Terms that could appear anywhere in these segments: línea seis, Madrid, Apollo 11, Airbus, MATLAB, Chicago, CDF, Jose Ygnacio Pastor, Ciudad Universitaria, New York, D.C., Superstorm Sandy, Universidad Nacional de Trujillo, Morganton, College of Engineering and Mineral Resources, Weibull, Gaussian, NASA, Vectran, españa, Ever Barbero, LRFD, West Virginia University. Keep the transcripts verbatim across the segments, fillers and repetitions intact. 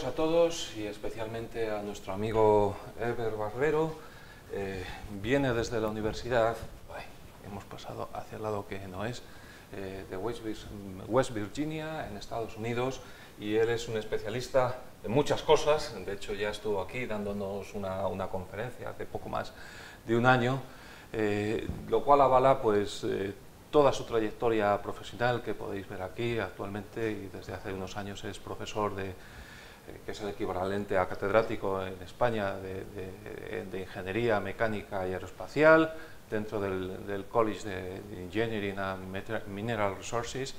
saludaros a todos y especialmente a nuestro amigo Ever Barbero. Eh, viene desde la universidad, ay, hemos pasado hacia el lado que no es, eh, de West Virginia, en Estados Unidos, y él es un especialista de muchas cosas. De hecho ya estuvo aquí dándonos una, una conferencia hace poco más de un año, eh, lo cual avala pues eh, toda su trayectoria profesional que podéis ver aquí actualmente, y desde hace unos años es profesor de, eh, que es el equivalente a catedrático en España de, de, de Ingeniería Mecánica y Aeroespacial dentro del, del College of Engineering and Mineral Resources.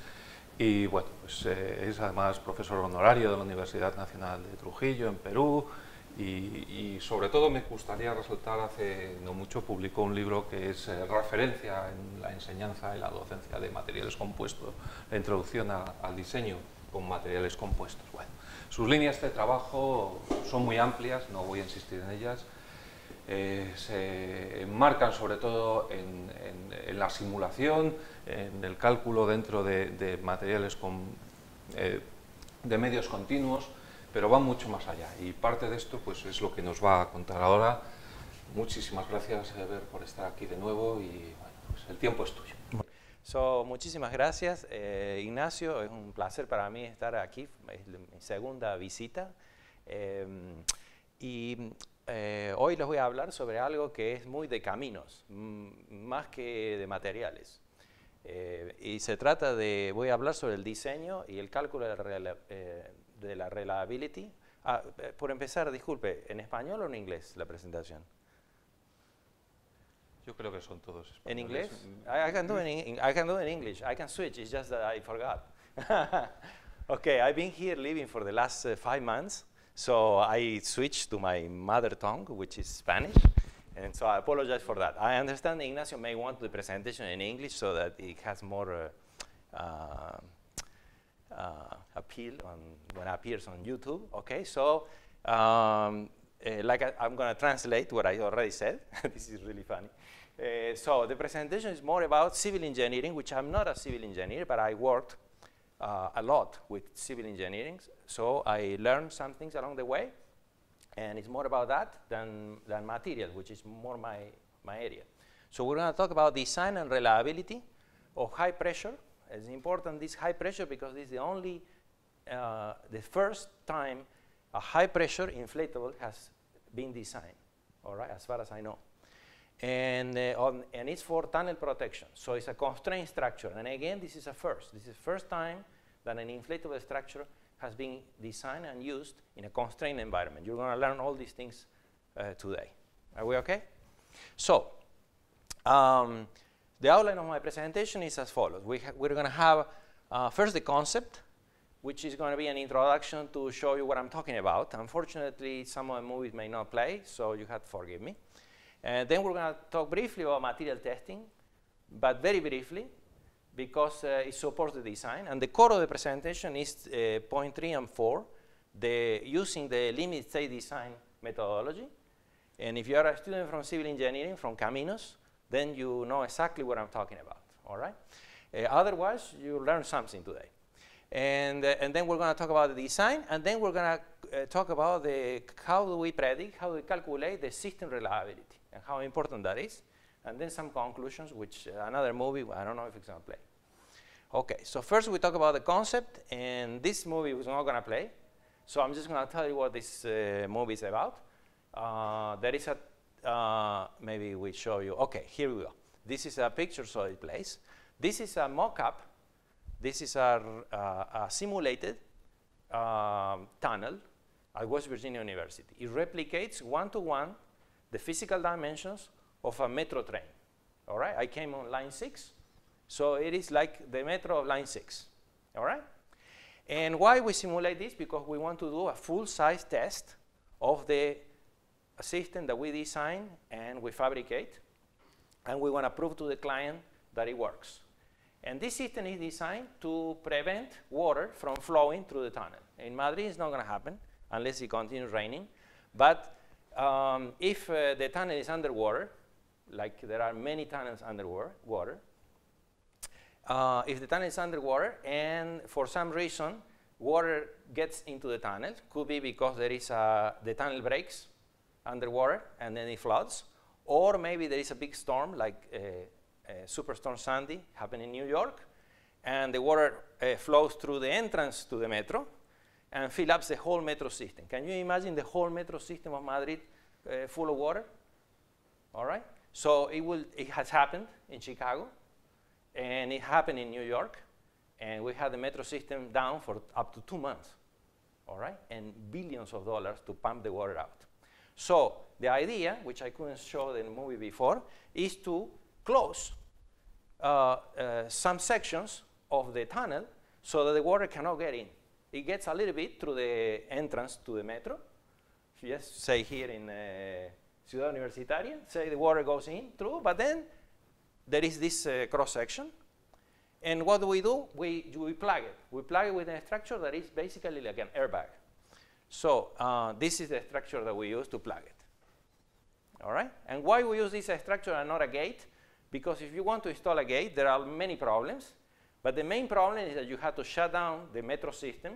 Y bueno, pues eh, es además profesor honorario de la Universidad Nacional de Trujillo en Perú, y, y sobre todo me gustaría resaltar, hace no mucho publicó un libro que es eh, referencia en la enseñanza y la docencia de materiales compuestos, la introducción a, al diseño con materiales compuestos. Bueno, sus líneas de trabajo son muy amplias, no voy a insistir en ellas. Eh, se enmarcan sobre todo en, en, en la simulación, en el cálculo dentro de, de materiales con, eh, de medios continuos, pero van mucho más allá, y parte de esto pues es lo que nos va a contar ahora. Muchísimas gracias, Ever, por estar aquí de nuevo, y bueno, pues el tiempo es tuyo. So, muchísimas gracias, eh, Ignacio. Es un placer para mí estar aquí, es mi segunda visita, eh, y Eh, hoy les voy a hablar sobre algo que es muy de caminos, más que de materiales. Eh, y se trata de, voy a hablar sobre el diseño y el cálculo de la, eh, de la reliability. Ah, por empezar, disculpe, ¿en español o en inglés la presentación? Yo creo que son todos españoles. ¿En inglés? I, I, can do in, I can do in English. I can switch, it's just that I forgot. Okay, I've been here living for the last uh, five months. So I switched to my mother tongue, which is Spanish, and so I apologize for that. I understand Ignacio may want the presentation in English so that it has more uh, uh, uh, appeal on when it appears on YouTube. Okay, so um, uh, like I, I'm going to translate what I already said. This is really funny. Uh, so the presentation is more about civil engineering, which I'm not a civil engineer, but I worked Uh, a lot with civil engineering, so I learned some things along the way, and it's more about that than, than material, which is more my, my area. So we're going to talk about design and reliability of high pressure. It's important, this high pressure, because this is the only, uh, the first time a high pressure inflatable has been designed, all right, as far as I know. And, uh, on, and it's for tunnel protection, so it's a constrained structure. And again, this is a first. This is the first time that an inflatable structure has been designed and used in a constrained environment. You're going to learn all these things uh, today. Are we okay? So, um, the outline of my presentation is as follows. We we're going to have uh, first the concept, which is going to be an introduction to show you what I'm talking about. Unfortunately, some of the movies may not play, so you have to forgive me. And then we're going to talk briefly about material testing, but very briefly, because uh, it supports the design. And the core of the presentation is uh, point three and four, the, using the limit state design methodology. And if you are a student from civil engineering, from Caminos, then you know exactly what I'm talking about, all right? Uh, otherwise, you learn something today. And, uh, and then we're going to talk about the design, and then we're going to uh, talk about the, how do we predict, how do we calculate the system reliability, and how important that is, and then some conclusions, which uh, another movie, I don't know if it's going to play. Okay, so first we talk about the concept, and this movie was not going to play, so I'm just going to tell you what this uh, movie is about. Uh, there is a, uh, maybe we show you, okay, here we go. This is a picture, so it plays. This is a mock-up, this is a, uh, a simulated um, tunnel at West Virginia University. It replicates one-to-one the physical dimensions of a metro train, all right? I came on line six, so it is like the metro of line six, all right? And why we simulate this? Because we want to do a full-size test of the system that we design and we fabricate, and we want to prove to the client that it works. And this system is designed to prevent water from flowing through the tunnel. In Madrid, it's not going to happen unless it continues raining, but Um, if uh, the tunnel is underwater, like there are many tunnels underwater, water, uh, if the tunnel is underwater and for some reason water gets into the tunnel. Could be because there is a, the tunnel breaks underwater and then it floods, or maybe there is a big storm like uh, uh, Superstorm Sandy happened in New York, and the water uh, flows through the entrance to the metro and fills up the whole metro system. Can you imagine the whole metro system of Madrid uh, full of water? All right. So it will. It has happened in Chicago, and it happened in New York, and we had the metro system down for up to two months. All right, and billions of dollars to pump the water out. So the idea, which I couldn't show in the movie before, is to close uh, uh, some sections of the tunnel so that the water cannot get in. It gets a little bit through the entrance to the metro. Yes, say here in uh, Ciudad Universitaria, say the water goes in through, but then there is this uh, cross section. And what do we do? We, we plug it. We plug it with a structure that is basically like an airbag. So uh, this is the structure that we use to plug it. All right? And why we use this structure and not a gate? Because if you want to install a gate, there are many problems. But the main problem is that you have to shut down the metro system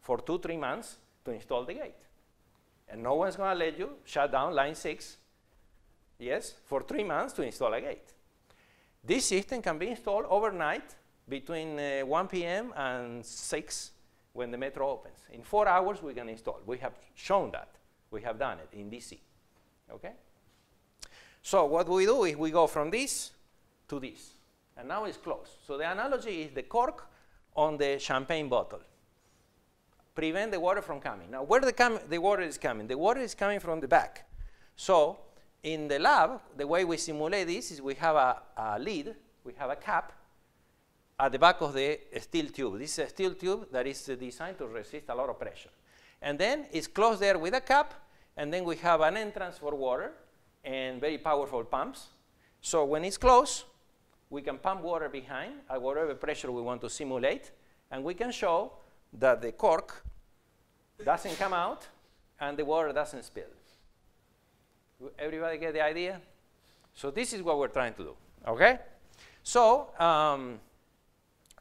for two, three months to install the gate. And no one's going to let you shut down line six, yes, for three months to install a gate. This system can be installed overnight between uh, one P M and six when the metro opens. In four hours, we can install. We have shown that. We have done it in D C. Okay? So what we do is we go from this to this. And now it's closed. So the analogy is the cork on the champagne bottle. Prevent the water from coming. Now, where the, com the water is coming? The water is coming from the back. So in the lab, the way we simulate this is we have a, a lid, we have a cap at the back of the steel tube. This is a steel tube that is designed to resist a lot of pressure. And then it's closed there with a cap, and then we have an entrance for water and very powerful pumps. So when it's closed, we can pump water behind at whatever pressure we want to simulate, and we can show that the cork doesn't come out and the water doesn't spill. Everybody get the idea? So this is what we're trying to do, okay? So um,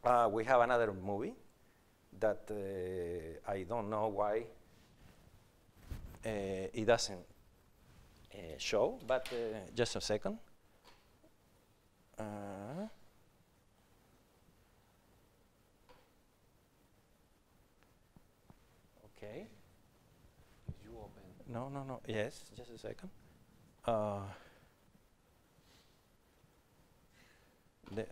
uh, we have another movie that uh, I don't know why uh, it doesn't uh, show, but uh, just a second. Uh, okay. Did you open? No, no, no. Yes, just a second. Uh, the, uh,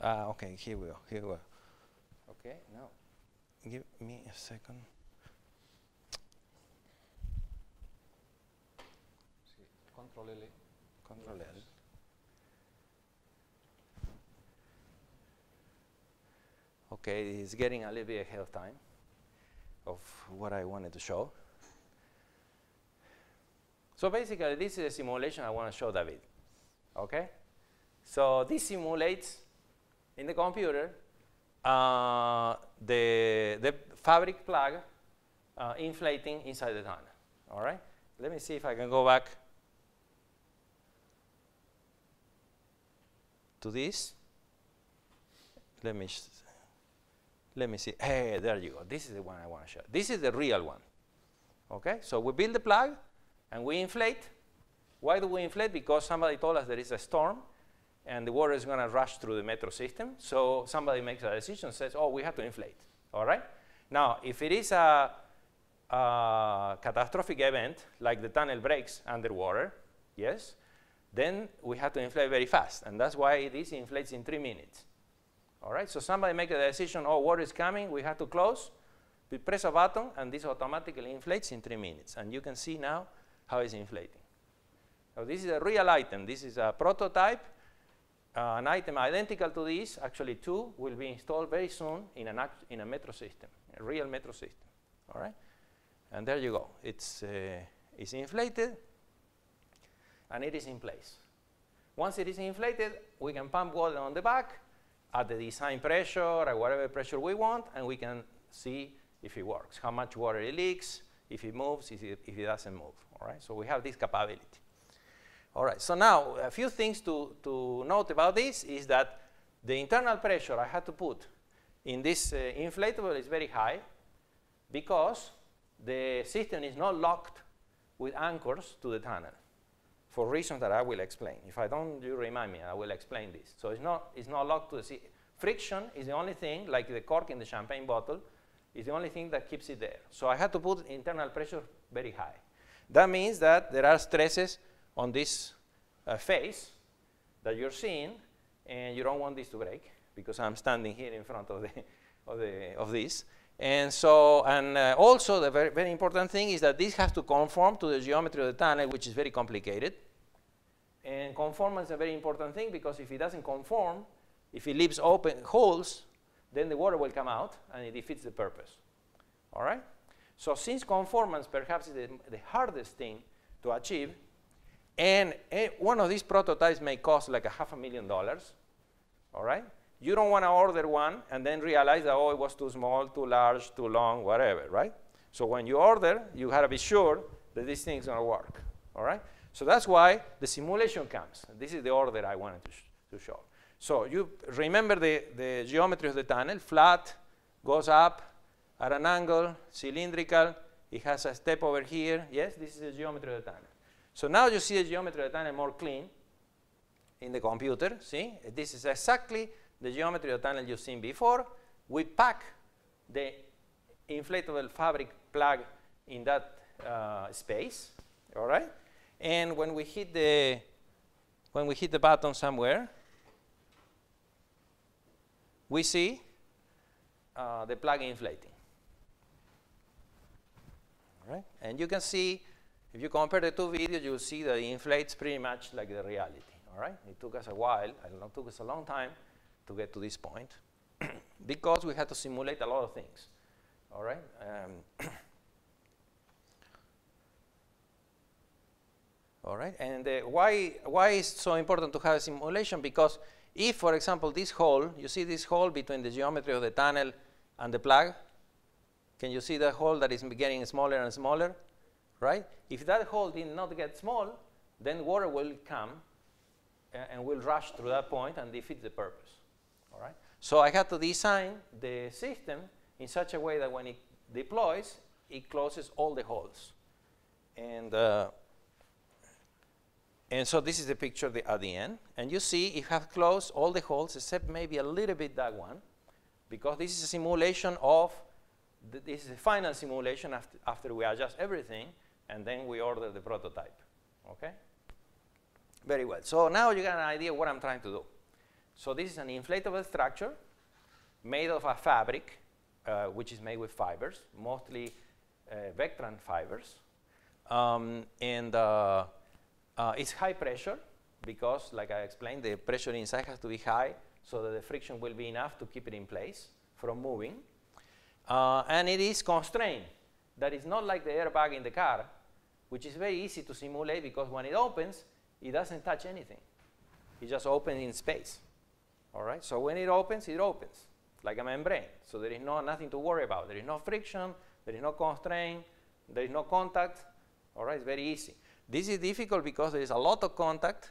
ah, okay, here we go, here we go. Okay, now, give me a second. Sí, control L. Control L. Okay, it's getting a little bit ahead of time of what I wanted to show. So basically, this is a simulation I want to show David. Okay? So this simulates, in the computer, uh, the, the fabric plug uh, inflating inside the tunnel. All right? Let me see if I can go back to this. Let me... Let me see. Hey, there you go. This is the one I want to show. This is the real one. Okay? So we build the plug, and we inflate. Why do we inflate? Because somebody told us there is a storm, and the water is going to rush through the metro system. So somebody makes a decision, says, oh, we have to inflate. All right? Now, if it is a, a catastrophic event, like the tunnel breaks underwater, yes, then we have to inflate very fast. And that's why this inflates in three minutes. All right, so somebody make a decision, oh, water is coming, we have to close. We press a button, and this automatically inflates in three minutes. And you can see now how it's inflating. So this is a real item. This is a prototype, uh, an item identical to this. Actually, two will be installed very soon in, an act in a metro system, a real metro system. All right, and there you go. It's, uh, it's inflated, and it is in place. Once it is inflated, we can pump water on the back, at the design pressure, at whatever pressure we want, and we can see if it works, how much water it leaks, if it moves, if it, if it doesn't move. All right, so we have this capability. All right, so now a few things to, to note about this is that the internal pressure I had to put in this uh, inflatable is very high because the system is not locked with anchors to the tunnel for reasons that I will explain. If I don't, you remind me, I will explain this. So it's not, it's not locked to the system. Friction is the only thing, like the cork in the champagne bottle, is the only thing that keeps it there. So I had to put internal pressure very high. That means that there are stresses on this uh, face that you're seeing, and you don't want this to break because I'm standing here in front of, the of, the, of this. And so, and uh, also the very, very important thing is that this has to conform to the geometry of the tunnel, which is very complicated. And conformance is a very important thing because if it doesn't conform, if it leaves open holes, then the water will come out and it defeats the purpose. All right? So since conformance perhaps is the, the hardest thing to achieve, and a, one of these prototypes may cost like a half a million dollars, all right? You don't want to order one and then realize that, oh, it was too small, too large, too long, whatever, right? So when you order, you have to be sure that this thing's going to work, all right? So that's why the simulation comes. This is the order I wanted to, sh to show. So you remember the, the geometry of the tunnel, flat, goes up at an angle, cylindrical, it has a step over here. Yes, this is the geometry of the tunnel. So now you see the geometry of the tunnel more clean in the computer, see? This is exactly the geometry of the tunnel you've seen before. We pack the inflatable fabric plug in that uh, space, all right? And when we hit the, when we hit the button somewhere, we see uh, the plug inflating, all right? And you can see, if you compare the two videos, you'll see that it inflates pretty much like the reality, all right? It took us a while, I don't know, it took us a long time to get to this point because we had to simulate a lot of things, all right? Um, all right, and uh, why, why is it so important to have a simulation? Because if, for example, this hole, you see this hole between the geometry of the tunnel and the plug? Can you see that hole that is getting smaller and smaller, right? If that hole did not get small, then water will come and, and will rush through that point and defeat the purpose, all right? So I had to design the system in such a way that when it deploys, it closes all the holes. And, uh, And so this is the picture the, at the end. And you see it has closed all the holes except maybe a little bit that one, because this is a simulation of, th this is the final simulation after, after we adjust everything, and then we order the prototype, okay? Very well, so now you got an idea of what I'm trying to do. So this is an inflatable structure made of a fabric, uh, which is made with fibers, mostly uh, Vectran fibers, um, and uh, Uh, it's high pressure because, like I explained, the pressure inside has to be high so that the friction will be enough to keep it in place from moving. Uh, and it is constrained. That is not like the airbag in the car, which is very easy to simulate because when it opens, it doesn't touch anything. It just opens in space. All right? So when it opens, it opens like a membrane. So there is no, nothing to worry about. There is no friction. There is no constraint. There is no contact. All right? It's very easy. This is difficult because there is a lot of contact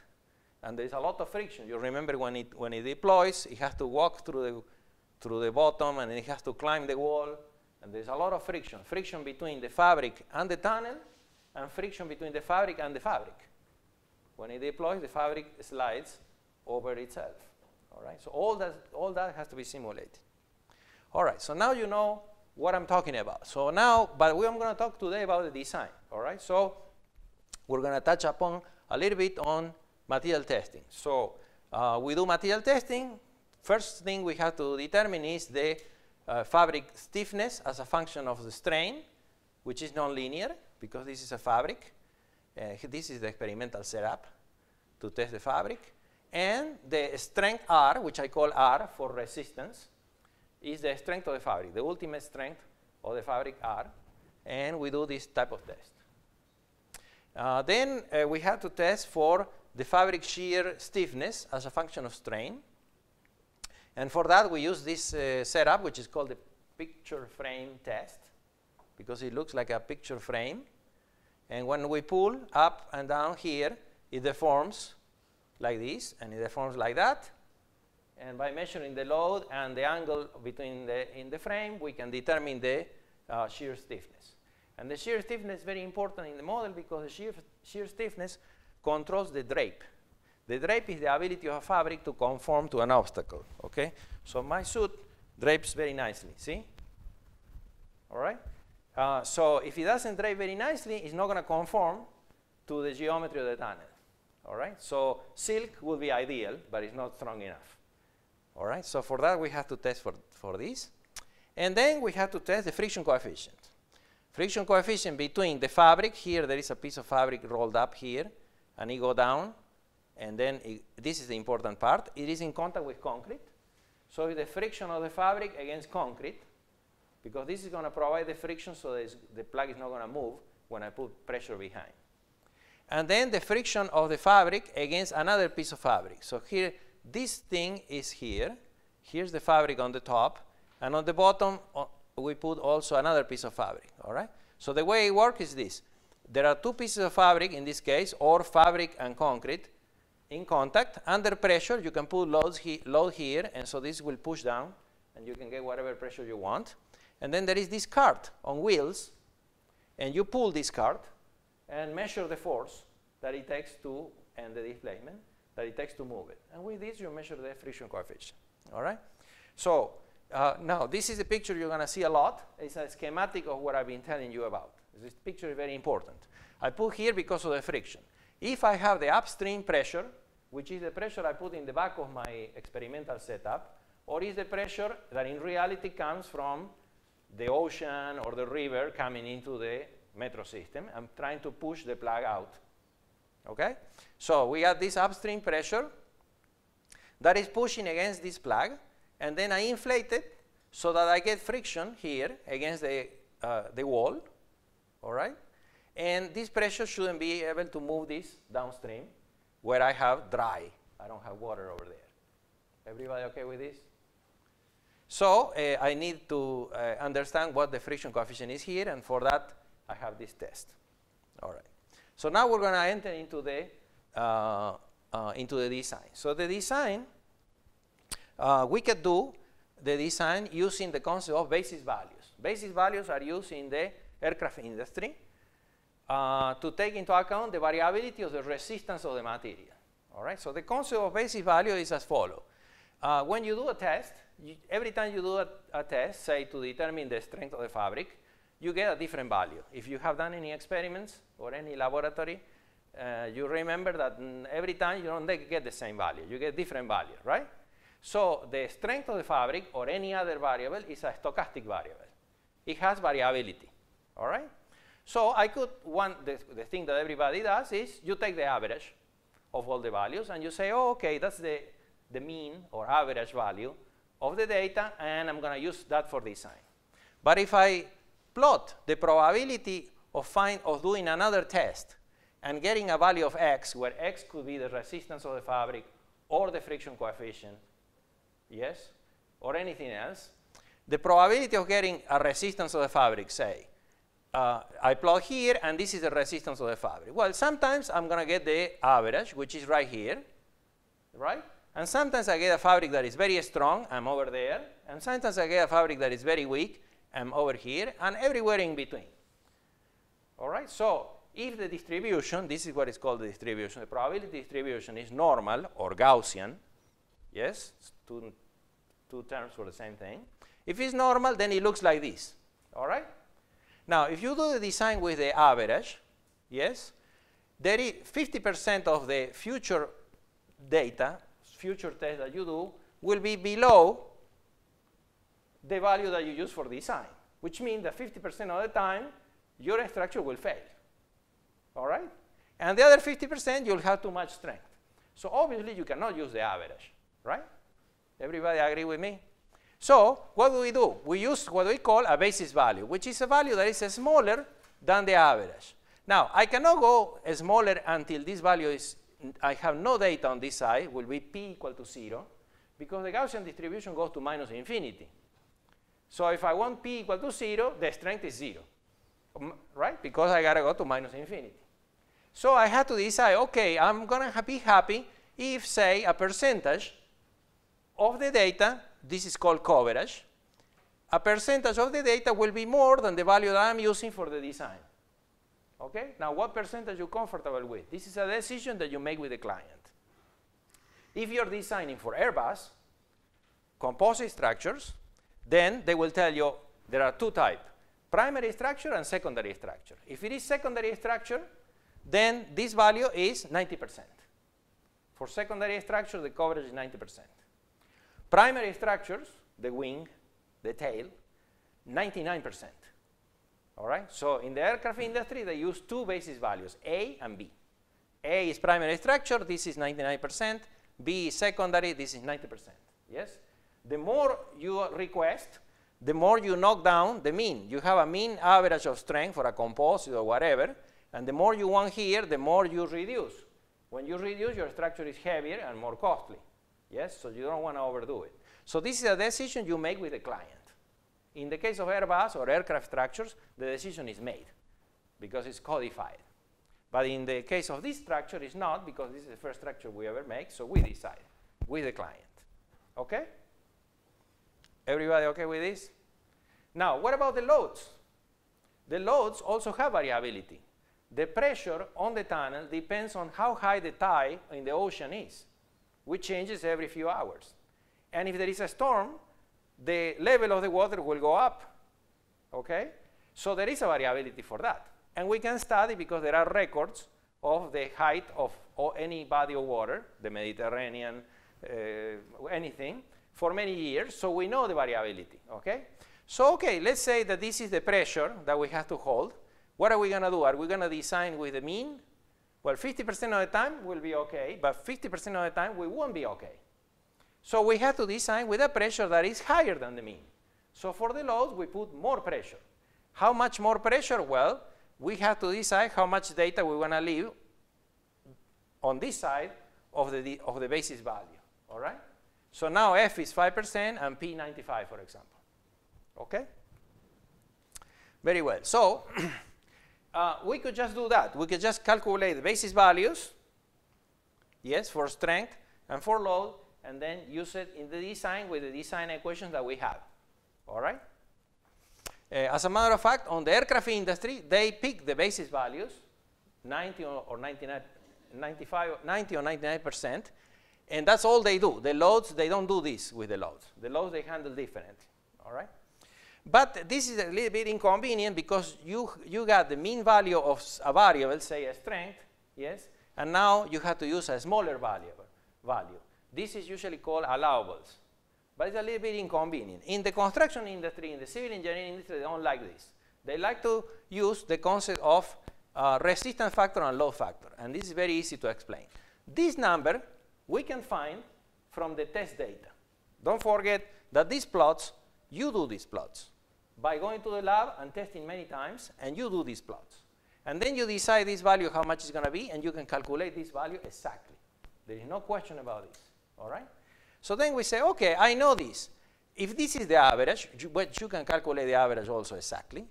and there is a lot of friction. You remember when it, when it deploys, it has to walk through the, through the bottom and it has to climb the wall. And there's a lot of friction. Friction between the fabric and the tunnel and friction between the fabric and the fabric. When it deploys, the fabric slides over itself. All right? So all that, all that has to be simulated. All right, so now you know what I'm talking about. So now, but we are going to talk today about the design. All right? So we're going to touch upon a little bit on material testing. So uh, we do material testing. First thing we have to determine is the uh, fabric stiffness as a function of the strain, which is nonlinear because this is a fabric. Uh, this is the experimental setup to test the fabric. And the strength R, which I call R for resistance, is the strength of the fabric, the ultimate strength of the fabric R. And we do this type of test. Uh, then uh, we had to test for the fabric shear stiffness as a function of strain. And for that, we use this uh, setup, which is called the picture frame test, because it looks like a picture frame. And when we pull up and down here, it deforms like this, and it deforms like that. And by measuring the load and the angle between the, in the frame, we can determine the uh, shear stiffness. And the shear stiffness is very important in the model because the shear, shear stiffness controls the drape. The drape is the ability of a fabric to conform to an obstacle, okay? So my suit drapes very nicely, see? All right? Uh, so if it doesn't drape very nicely, it's not going to conform to the geometry of the tunnel, all right? So silk would be ideal, but it's not strong enough, all right? So for that, we have to test for, for this. And then we have to test the friction coefficient. Friction coefficient between the fabric, here there is a piece of fabric rolled up here, and it go down, and then it, this is the important part, it is in contact with concrete. So if the friction of the fabric against concrete, because this is going to provide the friction so the plug is not going to move when I put pressure behind. And then the friction of the fabric against another piece of fabric. So here, this thing is here, here's the fabric on the top, and on the bottom, uh, we put also another piece of fabric, all right? So the way it works is this. There are two pieces of fabric in this case, or fabric and concrete, in contact. Under pressure, you can put loads he load here, and so this will push down, and you can get whatever pressure you want. And then there is this cart on wheels, and you pull this cart and measure the force that it takes to, and the displacement that it takes to move it. And with this, you measure the friction coefficient, all right? So uh, now, this is a picture you're going to see a lot. It's a schematic of what I've been telling you about. This picture is very important. I put here because of the friction. If I have the upstream pressure, which is the pressure I put in the back of my experimental setup, or is the pressure that in reality comes from the ocean or the river coming into the metro system. I'm trying to push the plug out, okay? So we have this upstream pressure that is pushing against this plug, and then I inflate it so that I get friction here against the, uh, the wall, all right? And this pressure shouldn't be able to move this downstream where I have dry. I don't have water over there. Everybody okay with this? So uh, I need to uh, understand what the friction coefficient is here, and for that I have this test. All right. So now we're going to enter into the, uh, uh, into the design. So the design, uh, we could do the design using the concept of basis values. Basis values are used in the aircraft industry uh, to take into account the variability of the resistance of the material. All right. So the concept of basis value is as follows. Uh, when you do a test, you, every time you do a, a test, say to determine the strength of the fabric, you get a different value. If you have done any experiments or any laboratory, uh, you remember that every time you don't get the same value, you get different value, right? So the strength of the fabric or any other variable is a stochastic variable. It has variability, all right? So I could, one, the, the thing that everybody does is you take the average of all the values and you say, oh, okay, that's the, the mean or average value of the data, and I'm going to use that for design. But if I plot the probability of, find, of doing another test and getting a value of x, where x could be the resistance of the fabric or the friction coefficient, yes, or anything else, the probability of getting a resistance of the fabric, say, Uh, I plot here, and this is the resistance of the fabric. Well, sometimes I'm going to get the average, which is right here, right? And sometimes I get a fabric that is very strong, I'm over there. And sometimes I get a fabric that is very weak, I'm over here, and everywhere in between. All right? So if the distribution, this is what is called the distribution, the probability distribution is normal or Gaussian, yes, two, two terms for the same thing. If it's normal, then it looks like this, all right? Now, if you do the design with the average, yes, there is fifty percent of the future data, future tests that you do, will be below the value that you use for design, which means that fifty percent of the time, your structure will fail, all right? And the other fifty percent, you'll have too much strength. So obviously, you cannot use the average, right? Everybody agree with me? So what do we do? We use what we call a basis value, which is a value that is smaller than the average. Now, I cannot go smaller until this value is, I have no data on this side, will be p equal to zero, because the Gaussian distribution goes to minus infinity. So if I want p equal to zero, the strength is zero. right? Because I gotta go to minus infinity. So I had to decide, okay, I'm gonna be happy if, say, a percentage of the data, this is called coverage, a percentage of the data will be more than the value that I'm using for the design. Okay? Now, what percentage are you comfortable with? This is a decision that you make with the client. If you're designing for Airbus, composite structures, then they will tell you there are two types, primary structure and secondary structure. If it is secondary structure, then this value is ninety percent. For secondary structure, the coverage is ninety percent. Primary structures, the wing, the tail, ninety-nine percent. All right? So in the aircraft industry, they use two basis values, A and B. A is primary structure, this is ninety-nine percent. B is secondary, this is ninety percent. Yes? The more you request, the more you knock down the mean. You have a mean average of strength for a composite or whatever, and the more you want here, the more you reduce. When you reduce, your structure is heavier and more costly. Yes? So you don't want to overdo it. So this is a decision you make with the client. In the case of Airbus or aircraft structures, the decision is made because it's codified. But in the case of this structure, it's not, because this is the first structure we ever make, so we decide with the client. Okay? Everybody okay with this? Now, what about the loads? The loads also have variability. The pressure on the tunnel depends on how high the tide in the ocean is, which changes every few hours. And if there is a storm, the level of the water will go up, okay? So there is a variability for that. And we can study because there are records of the height of any body of water, the Mediterranean, uh, anything, for many years, so we know the variability, okay? So, okay, let's say that this is the pressure that we have to hold. What are we gonna do? Are we gonna design with the mean? Well, fifty percent of the time we'll be okay, but fifty percent of the time we won't be okay. So we have to design with a pressure that is higher than the mean. So for the loads, we put more pressure. How much more pressure? Well, we have to decide how much data we want to leave on this side of the, of the basis value, all right? So now F is five percent and P ninety-five, for example, okay? Very well, so uh, we could just do that. We could just calculate the basis values, yes, for strength and for load, and then use it in the design with the design equations that we have, all right? Uh, as a matter of fact, on the aircraft industry, they pick the basis values, ninety or ninety-nine, ninety-five, ninety or ninety-nine percent, and that's all they do. The loads, they don't do this with the loads. The loads, they handle differently, all right? But this is a little bit inconvenient because you, you got the mean value of a variable, say a strength, yes, and now you have to use a smaller variable, value. This is usually called allowables, but it's a little bit inconvenient. In the construction industry, in the civil engineering industry, they don't like this. They like to use the concept of uh, resistance factor and load factor, and this is very easy to explain. This number we can find from the test data. Don't forget that these plots, you do these plots by going to the lab and testing many times, and you do these plots. And then you decide this value, how much it's gonna be, and you can calculate this value exactly. There is no question about this. All right? So then we say, okay, I know this. If this is the average, you, but you can calculate the average also exactly.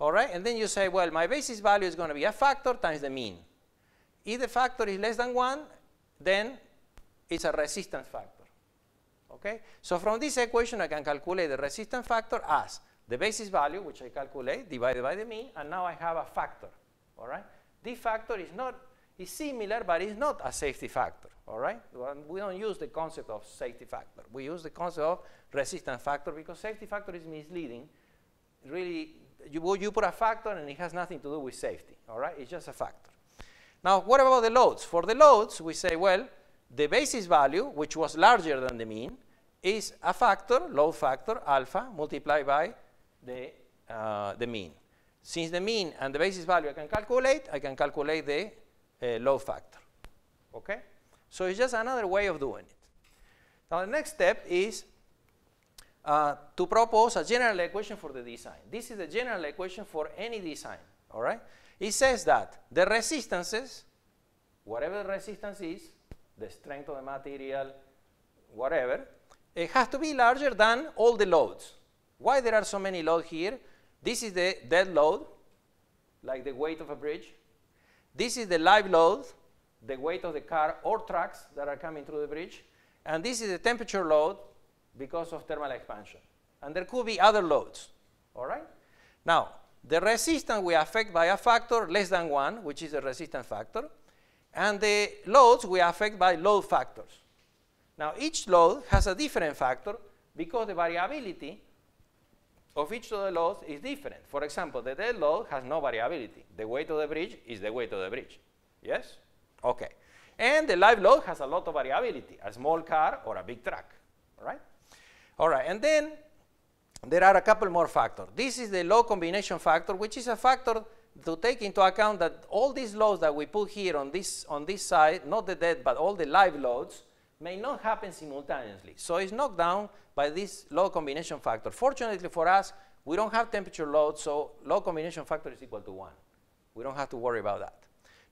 All right? And then you say, well, my basis value is going to be a factor times the mean. If the factor is less than one, then it's a resistance factor. Okay? So from this equation, I can calculate the resistance factor as the basis value, which I calculate, divided by the mean, and now I have a factor. All right? This factor is not is similar, but it's not a safety factor. All right? We don't use the concept of safety factor. We use the concept of resistance factor because safety factor is misleading. Really, you, you put a factor and it has nothing to do with safety. All right? It's just a factor. Now, what about the loads? For the loads, we say, well, the basis value, which was larger than the mean, is a factor, load factor, alpha, multiplied by the, uh, the mean. Since the mean and the basis value I can calculate, I can calculate the Uh, load factor, okay? So it's just another way of doing it. Now the next step is uh, to propose a general equation for the design. This is the general equation for any design, all right? It says that the resistances, whatever the resistance is, the strength of the material, whatever, it has to be larger than all the loads. Why there are so many loads here? This is the dead load, like the weight of a bridge. This is the live load, the weight of the car or trucks that are coming through the bridge. And this is the temperature load because of thermal expansion. And there could be other loads, all right? Now, the resistance we affect by a factor less than one, which is the resistance factor. And the loads we affect by load factors. Now, each load has a different factor because the variability of each of the loads is different. For example, the dead load has no variability. The weight of the bridge is the weight of the bridge. Yes? Okay. And the live load has a lot of variability, a small car or a big truck. All right? All right. And then there are a couple more factors. This is the load combination factor, which is a factor to take into account that all these loads that we put here on this, on this side, not the dead, but all the live loads, may not happen simultaneously. So it's knocked down by this load combination factor. Fortunately for us, we don't have temperature load, so load combination factor is equal to one. We don't have to worry about that.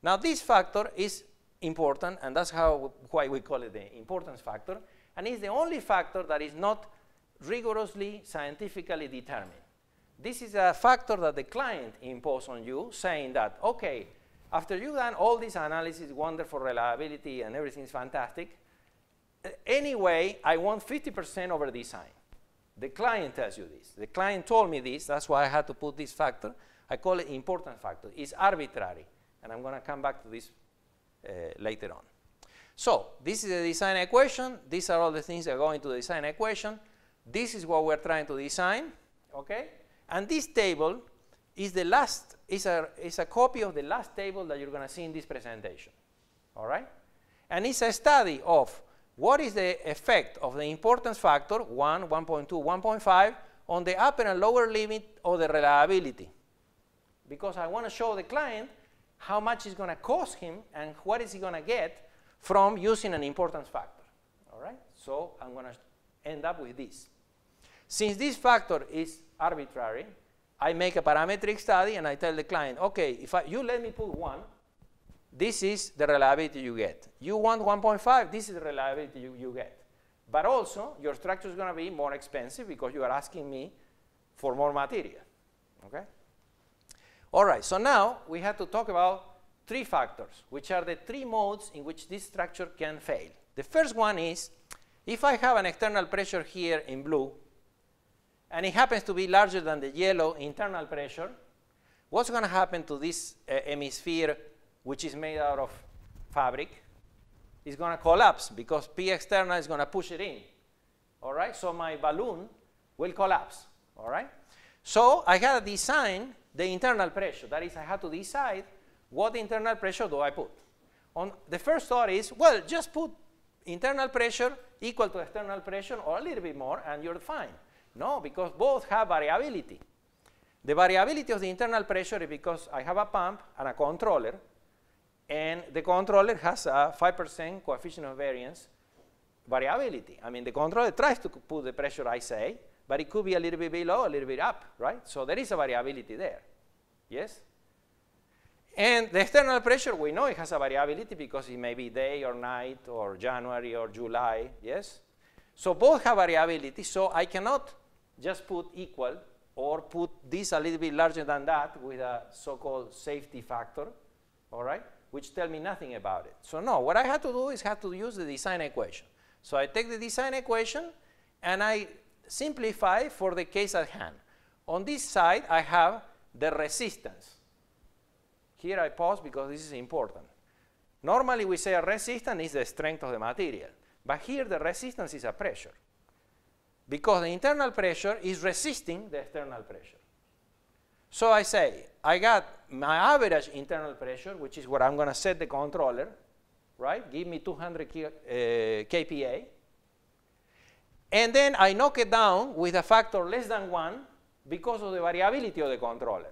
Now, this factor is important, and that's how, why we call it the importance factor, and it's the only factor that is not rigorously scientifically determined. This is a factor that the client imposed on you, saying that, okay, after you've done all this analysis, wonderful reliability, and everything's fantastic, anyway, I want fifty percent over this sign. The client tells you this. The client told me this. That's why I had to put this factor. I call it important factor. It's arbitrary. And I'm going to come back to this uh, later on. So this is the design equation. These are all the things that go into the design equation. This is what we're trying to design. Okay? And this table is the last, is a, is a copy of the last table that you're going to see in this presentation. All right? And it's a study of what is the effect of the importance factor, one, one point two, one point five, on the upper and lower limit of the reliability? Because I want to show the client how much it's going to cost him and what is he going to get from using an importance factor. All right? So I'm going to end up with this. Since this factor is arbitrary, I make a parametric study and I tell the client, okay, if I, you let me put one, this is the reliability you get. You want one point five, this is the reliability you, you get. But also, your structure is going to be more expensive because you are asking me for more material. Okay? All right, so now we have to talk about three factors, which are the three modes in which this structure can fail. The first one is, if I have an external pressure here in blue, and it happens to be larger than the yellow internal pressure, what's going to happen to this uh, hemisphere, which is made out of fabric, is going to collapse because P external is going to push it in, all right? So my balloon will collapse, all right? So I had to design the internal pressure. That is, I had to decide what internal pressure do I put. On the first thought is, well, just put internal pressure equal to external pressure or a little bit more and you're fine. No, because both have variability. The variability of the internal pressure is because I have a pump and a controller, and the controller has a five percent coefficient of variance variability. I mean, the controller tries to put the pressure I say, but it could be a little bit below, a little bit up, right? So there is a variability there, yes? And the external pressure, we know it has a variability because it may be day or night or January or July, yes? So both have variability, so I cannot just put equal or put this a little bit larger than that with a so-called safety factor, all right? Which tell me nothing about it. So no, what I had to do is had to use the design equation. So I take the design equation and I simplify for the case at hand. On this side, I have the resistance. Here I pause because this is important. Normally we say a resistance is the strength of the material, but here the resistance is a pressure because the internal pressure is resisting the external pressure. So I say, I got my average internal pressure, which is where I'm going to set the controller, right? Give me two hundred K P A. And then I knock it down with a factor less than one because of the variability of the controller.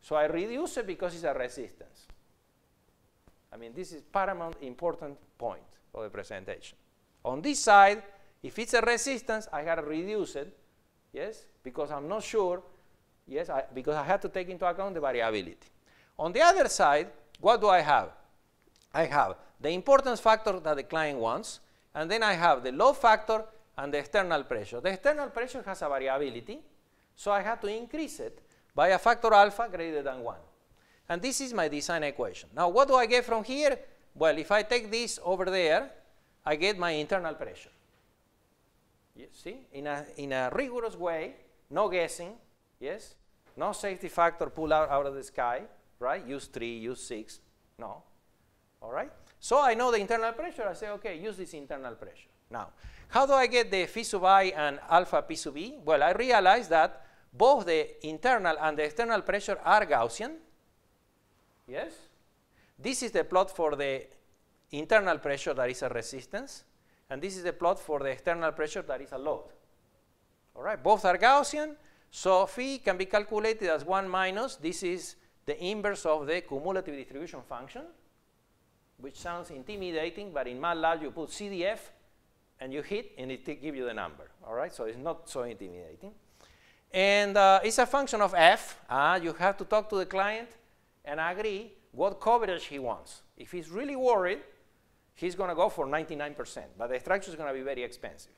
So I reduce it because it's a resistance. I mean, this is paramount important point of the presentation. On this side, if it's a resistance, I got to reduce it, yes? Because I'm not sure. Yes, I, because I have to take into account the variability. On the other side, what do I have? I have the importance factor that the client wants, and then I have the load factor and the external pressure. The external pressure has a variability, so I have to increase it by a factor alpha greater than one. And this is my design equation. Now, what do I get from here? Well, if I take this over there, I get my internal pressure. You see, in a, in a rigorous way, no guessing, yes? No safety factor pull out, out of the sky, right? Use three, use six, no, all right? So I know the internal pressure, I say, okay, use this internal phressure. Now, how do I get the phi sub I and alpha p sub e? Well, I realize that both the internal and the external pressure are Gaussian, yes? This is the plot for the internal pressure that is a resistance, and this is the plot for the external pressure that is a load. All right, both are Gaussian, so phi can be calculated as one minus, this is the inverse of the cumulative distribution function, which sounds intimidating, but in MATLAB you put C D F and you hit and it gives you the number, all right? So it's not so intimidating. And uh, it's a function of f, uh, you have to talk to the client and agree what coverage he wants. If he's really worried, he's gonna go for ninety-nine percent, but the structure is gonna be very expensive.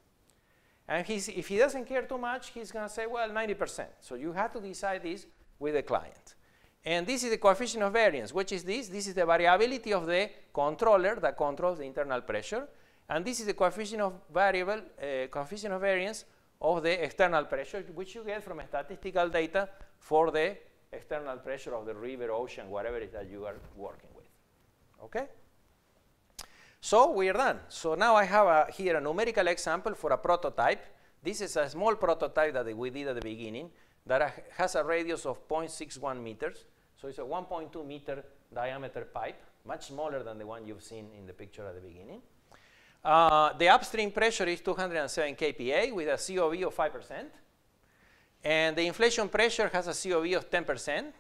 And he's, if he doesn't care too much, he's gonna say, well, ninety percent. So you have to decide this with the client. And this is the coefficient of variance, which is this. This is the variability of the controller that controls the internal pressure. And this is the coefficient of variable, uh, coefficient of variance of the external pressure, which you get from statistical data for the external pressure of the river, ocean, whatever it is that you are working with, okay? So we are done. So now I have a, here a numerical example for a prototype. This is a small prototype that we did at the beginning that has a radius of zero point six one meters. So it's a one point two meter diameter pipe, much smaller than the one you've seen in the picture at the beginning. Uh, the upstream pressure is two hundred seven K P A with a C O V of five percent. And the inflation pressure has a C O V of ten percent.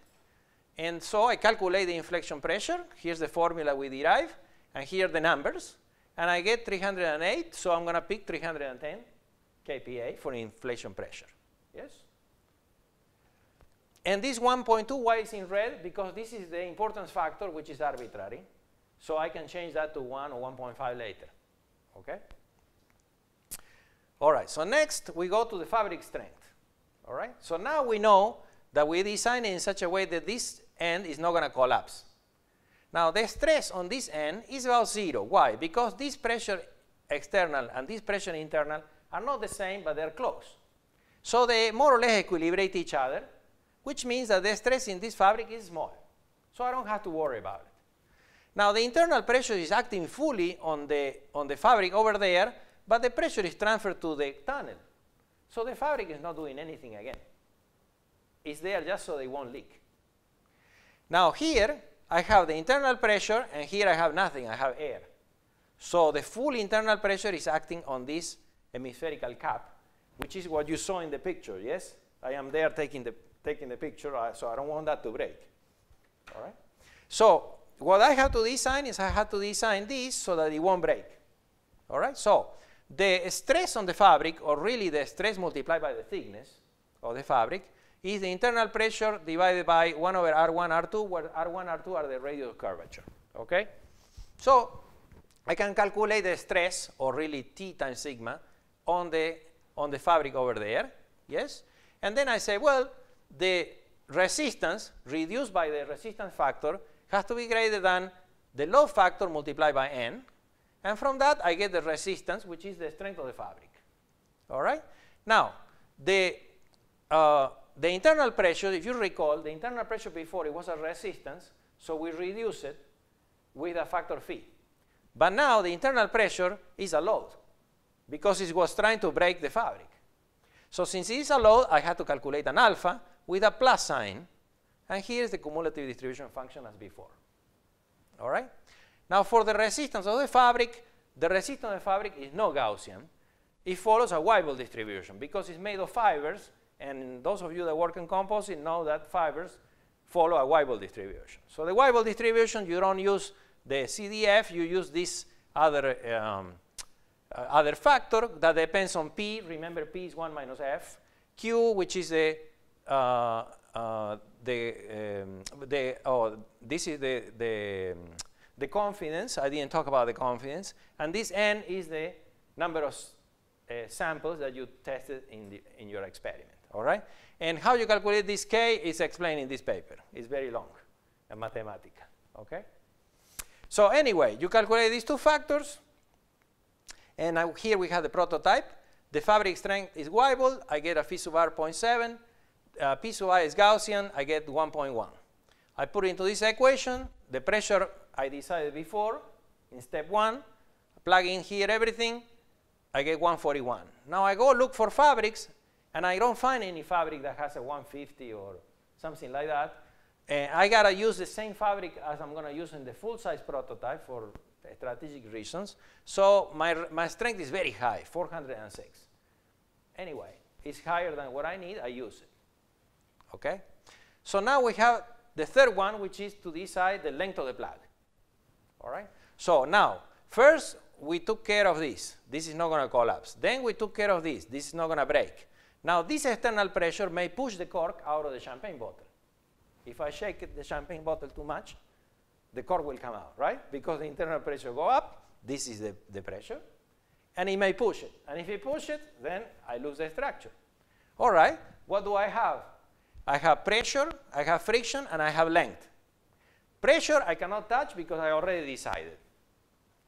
And so I calculate the inflation pressure. Here's the formula we derive. And here are the numbers, and I get three hundred eight, so I'm gonna pick three hundred ten K P A for inflation pressure, yes? And this one point two, why is in red? Because this is the importance factor, which is arbitrary, so I can change that to one or one point five later, okay? All right, so next we go to the fabric strength, all right? So now we know that we design it in such a way that this end is not gonna collapse. Now, the stress on this end is about zero. Why? Because this pressure external and this pressure internal are not the same, but they're close. So they more or less equilibrate each other, which means that the stress in this fabric is small. So I don't have to worry about it. Now, the internal pressure is acting fully on the, on the fabric over there, but the pressure is transferred to the tunnel. So the fabric is not doing anything again. It's there just so they won't leak. Now, here, I have the internal pressure, and here I have nothing, I have air. So the full internal pressure is acting on this hemispherical cap, which is what you saw in the picture, yes? I am there taking the, taking the picture, uh, so I don't want that to break, all right? So what I have to design is I have to design this so that it won't break, all right? So the stress on the fabric, or really the stress multiplied by the thickness of the fabric, is the internal pressure divided by one over R one, R two, where R one, R two are the radius of curvature, okay? So I can calculate the stress, or really T times sigma, on the, on the fabric over there, yes? And then I say, well, the resistance reduced by the resistance factor has to be greater than the load factor multiplied by N, and from that I get the resistance, which is the strength of the fabric, all right? Now, the... Uh, The internal pressure, if you recall, the internal pressure before, it was a resistance, so we reduce it with a factor phi. But now the internal pressure is a load because it was trying to break the fabric. So since it is a load, I had to calculate an alpha with a plus sign, and here is the cumulative distribution function as before. All right? Now for the resistance of the fabric, the resistance of the fabric is not Gaussian. It follows a Weibull distribution because it's made of fibers. And those of you that work in composite know that fibers follow a Weibull distribution. So the Weibull distribution, you don't use the C D F, you use this other, um, uh, other factor that depends on P. Remember, P is one minus F. Q, which is the, uh, uh, the, um, the oh, this is the, the, um, the confidence. I didn't talk about the confidence. And this N is the number of uh, samples that you tested in, the, in your experiment. All right? And how you calculate this K is explained in this paper. It's very long. en matemática. Okay? So anyway, you calculate these two factors, and I, here we have the prototype. The fabric strength is Weibull. I get a phi sub r zero point seven. Uh, P sub I is Gaussian. I get one point one. I put into this equation the pressure I decided before in step one. Plug in here everything. I get one forty-one. Now I go look for fabrics, and I don't find any fabric that has a one fifty or something like that. And I got to use the same fabric as I'm going to use in the full-size prototype for strategic reasons. So my, my strength is very high, four hundred six. Anyway, it's higher than what I need. I use it. Okay? So now we have the third one, which is to decide the length of the plug. All right? So now, first, we took care of this. This is not going to collapse. Then we took care of this. This is not going to break. Now, this external pressure may push the cork out of the champagne bottle. If I shake the champagne bottle too much, the cork will come out, right? Because the internal pressure go up. This is the, the pressure. And it may push it. And if it push it, then I lose the structure. All right. What do I have? I have pressure, I have friction, and I have length. Pressure I cannot touch because I already decided.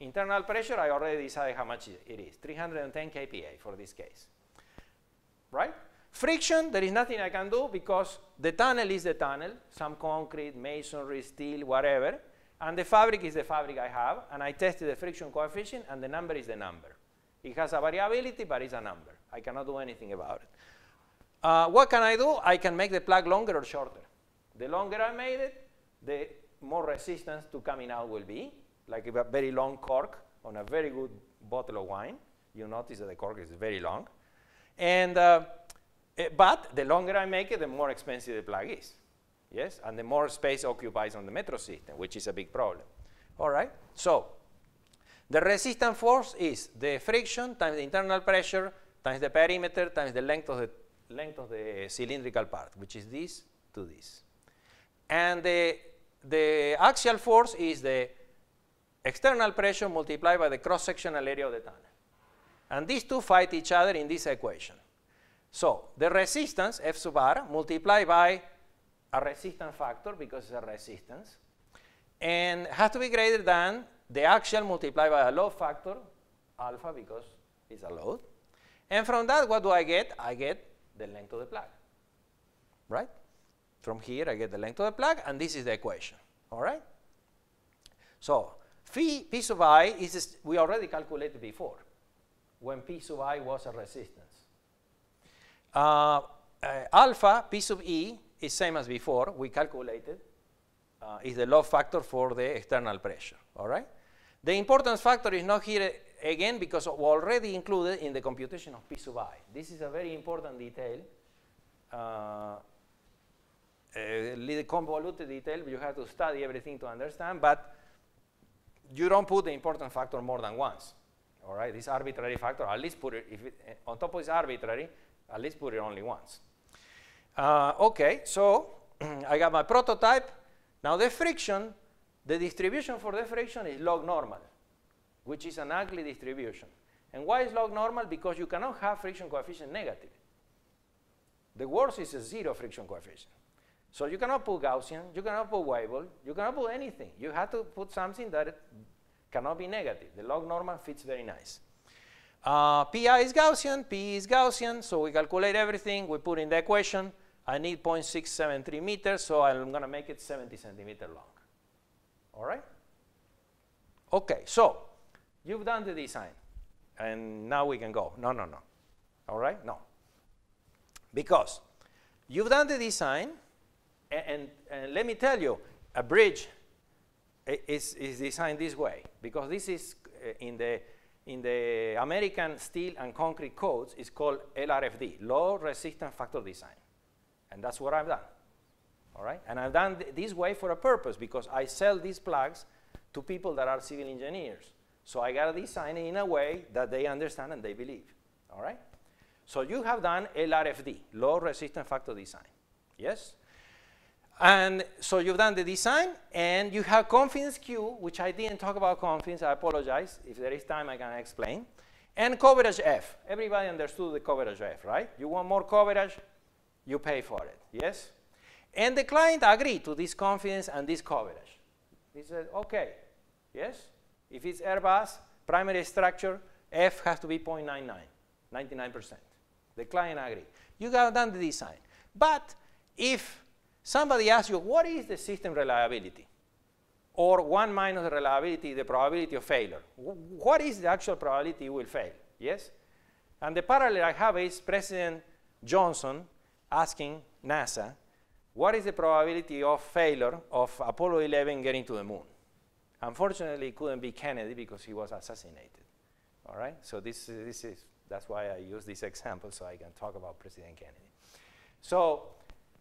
Internal pressure, I already decided how much it is, three hundred ten kilopascals for this case, right? Friction, there is nothing I can do because the tunnel is the tunnel, some concrete, masonry, steel, whatever, and the fabric is the fabric I have, and I tested the friction coefficient, and the number is the number. It has a variability, but it's a number. I cannot do anything about it. Uh, what can I do? I can make the plug longer or shorter. The longer I made it, the more resistance to coming out will be. Like a very long cork on a very good bottle of wine. You notice that the cork is very long. And, uh, but the longer I make it, the more expensive the plug is. Yes, and the more space occupies on the metro system, which is a big problem. All right, so the resistance force is the friction times the internal pressure times the perimeter times the length of the, length of the cylindrical part, which is this to this. And the, the axial force is the external pressure multiplied by the cross-sectional area of the tunnel. And these two fight each other in this equation. So the resistance, F sub R, multiplied by a resistance factor because it's a resistance, and has to be greater than the axial multiplied by a load factor, alpha, because it's a load. And from that, what do I get? I get the length of the plug, right? From here, I get the length of the plug, and this is the equation, all right? So phi, P sub I, is, we already calculated before, when P sub I was a resistance. Uh, uh, alpha, P sub E, is same as before, we calculated, uh, is the load factor for the external pressure, all right? The importance factor is not here again because we already included in the computation of P sub I. This is a very important detail, uh, a little convoluted detail, you have to study everything to understand, but you don't put the importance factor more than once, all right? This arbitrary factor, at least put it, if it, uh, on top of it's arbitrary, at least put it only once. Uh, okay, so I got my prototype. Now the friction, the distribution for the friction is log normal, which is an ugly distribution. And why is log normal? Because you cannot have friction coefficient negative. The worst is a zero friction coefficient. So you cannot put Gaussian, you cannot put Weibull, you cannot put anything. You have to put something that cannot be negative. The log normal fits very nice. Uh, Pi is Gaussian, P is Gaussian, so we calculate everything. We put in the equation. I need zero point six seven three meters, so I'm going to make it seventy centimeters long. All right? Okay, so you've done the design, and now we can go. No, no, no. All right? No. Because you've done the design. And, and let me tell you, a bridge is, is designed this way because this is uh, in the in the American steel and concrete codes is called L R F D, low resistance factor design, and that's what I've done. All right, and I've done th this way for a purpose because I sell these plugs to people that are civil engineers. So I gotta design it in a way that they understand and they believe. All right, so you have done L R F D, low resistance factor design. Yes. And so you've done the design, and you have confidence Q, which I didn't talk about confidence. I apologize. If there is time, I can explain. And coverage F. Everybody understood the coverage F, right? You want more coverage, you pay for it, yes? And the client agreed to this confidence and this coverage. He said, okay, yes? If it's Airbus, primary structure, F has to be zero point nine nine, ninety-nine percent. The client agreed. You got done the design. But if somebody asks you, what is the system reliability? Or one minus the reliability, the probability of failure. What is the actual probability you will fail? Yes? And the parallel I have is President Johnson asking NASA, what is the probability of failure of Apollo eleven getting to the moon? Unfortunately, it couldn't be Kennedy because he was assassinated. All right? So this, this is, that's why I use this example so I can talk about President Kennedy. So,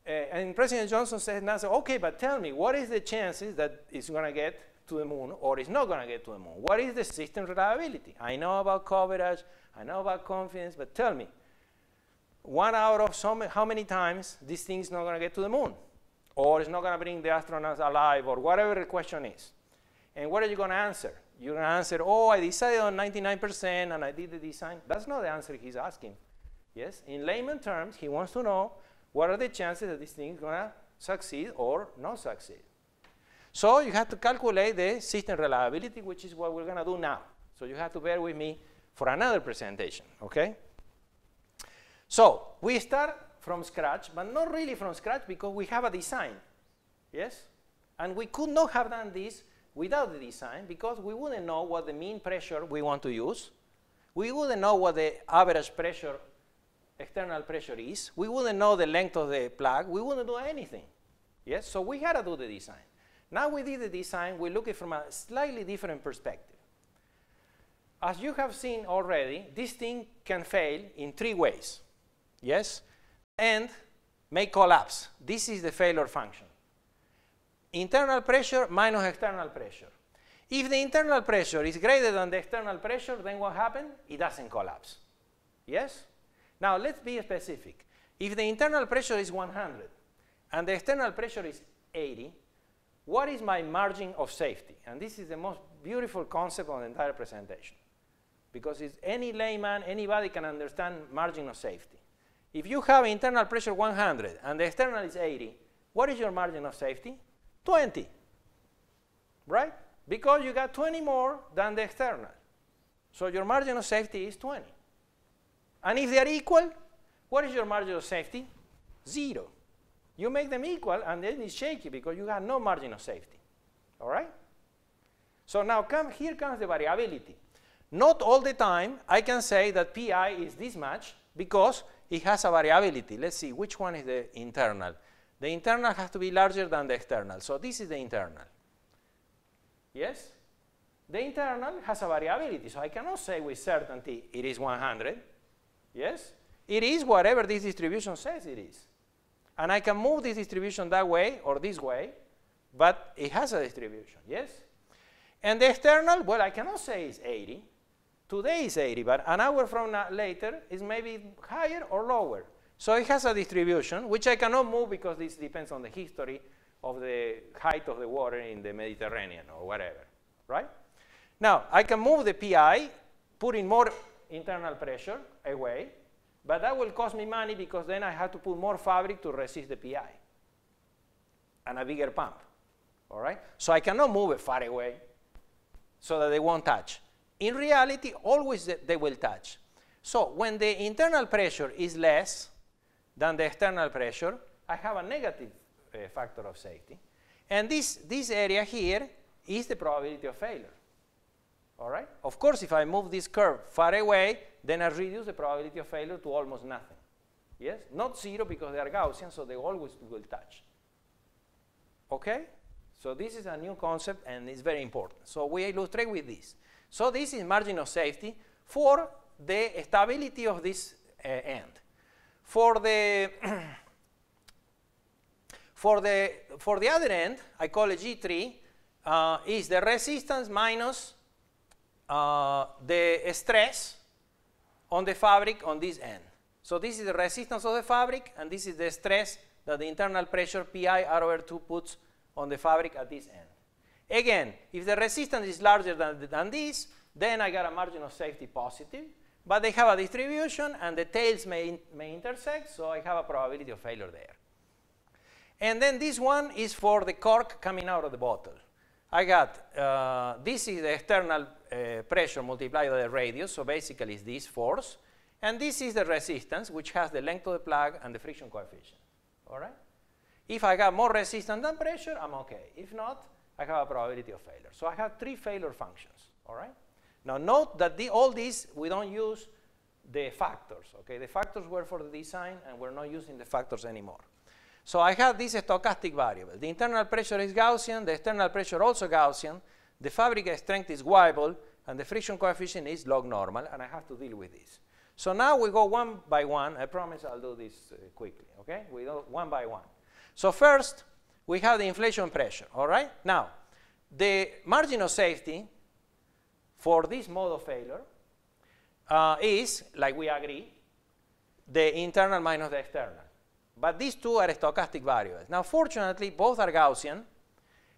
uh, and President Johnson said, NASA, okay, but tell me, what is the chances that it's going to get to the moon or it's not going to get to the moon? What is the system reliability? I know about coverage, I know about confidence, but tell me, one out of so many, how many times this thing's not going to get to the moon? Or it's not going to bring the astronauts alive or whatever the question is. And what are you going to answer? You're going to answer, oh, I decided on ninety-nine percent and I did the design. That's not the answer he's asking. Yes, in layman terms, he wants to know what are the chances that this thing is going to succeed or not succeed. So you have to calculate the system reliability, which is what we're going to do now. So you have to bear with me for another presentation, okay? So we start from scratch, but not really from scratch because we have a design, yes? And we could not have done this without the design because we wouldn't know what the mean pressure we want to use. We wouldn't know what the average pressure, external pressure is. We wouldn't know the length of the plug. We wouldn't do anything, yes? So we had to do the design. Now we did the design, we look at it from a slightly different perspective. As you have seen already, this thing can fail in three ways. Yes, and may collapse. This is the failure function. Internal pressure minus external pressure. If the internal pressure is greater than the external pressure, then what happens? It doesn't collapse. Yes? Now let's be specific. If the internal pressure is one hundred and the external pressure is eighty, what is my margin of safety? And this is the most beautiful concept of the entire presentation. Because it's any layman, anybody can understand margin of safety. If you have internal pressure one hundred and the external is eighty, what is your margin of safety? twenty, right? Because you got twenty more than the external. So your margin of safety is twenty. And if they are equal, what is your margin of safety? Zero. You make them equal and then it's shaky because you have no margin of safety, all right? So now come, here comes the variability. Not all the time I can say that P I is this much because it has a variability. Let's see, which one is the internal? The internal has to be larger than the external. So this is the internal. Yes? The internal has a variability. So I cannot say with certainty it is one hundred. Yes? It is whatever this distribution says it is. And I can move this distribution that way or this way, but it has a distribution. Yes? And the external, well, I cannot say it's eighty. Today is eighty, but an hour from now later is maybe higher or lower. So it has a distribution, which I cannot move because this depends on the history of the height of the water in the Mediterranean or whatever, right? Now, I can move the P I, put in more internal pressure away, but that will cost me money because then I have to put more fabric to resist the P I and a bigger pump, all right? So I cannot move it far away so that they won't touch. In reality, always they will touch. So when the internal pressure is less than the external pressure, I have a negative uh, factor of safety. And this, this area here is the probability of failure. All right? Of course, if I move this curve far away, then I reduce the probability of failure to almost nothing. Yes? Not zero because they are Gaussian, so they always will touch. Okay? So this is a new concept, and it's very important. So we illustrate with this. So this is margin of safety for the stability of this uh, end. For the, for, the, for the other end, I call it G three, uh, is the resistance minus uh, the stress on the fabric on this end. So this is the resistance of the fabric, and this is the stress that the internal pressure P I R over two puts on the fabric at this end. Again, if the resistance is larger than, than this, then I got a margin of safety positive, but they have a distribution and the tails may, may intersect, so I have a probability of failure there. And then this one is for the cork coming out of the bottle. I got, uh, this is the external uh, pressure multiplied by the radius, so basically it's this force. And this is the resistance, which has the length of the plug and the friction coefficient, all right? If I got more resistance than pressure, I'm okay. If not, I have a probability of failure. So I have three failure functions, all right? Now note that the, all these, we don't use the factors, okay? The factors were for the design, and we're not using the factors anymore. So I have this stochastic variable. The internal pressure is Gaussian, the external pressure also Gaussian, the fabric strength is Weibull, and the friction coefficient is log normal, and I have to deal with this. So now we go one by one. I promise I'll do this uh, quickly, okay? We go one by one. So first, we have the inflation pressure, all right? Now, the margin of safety for this mode of failure uh, is, like we agree, the internal minus the external. But these two are stochastic variables. Now, fortunately, both are Gaussian,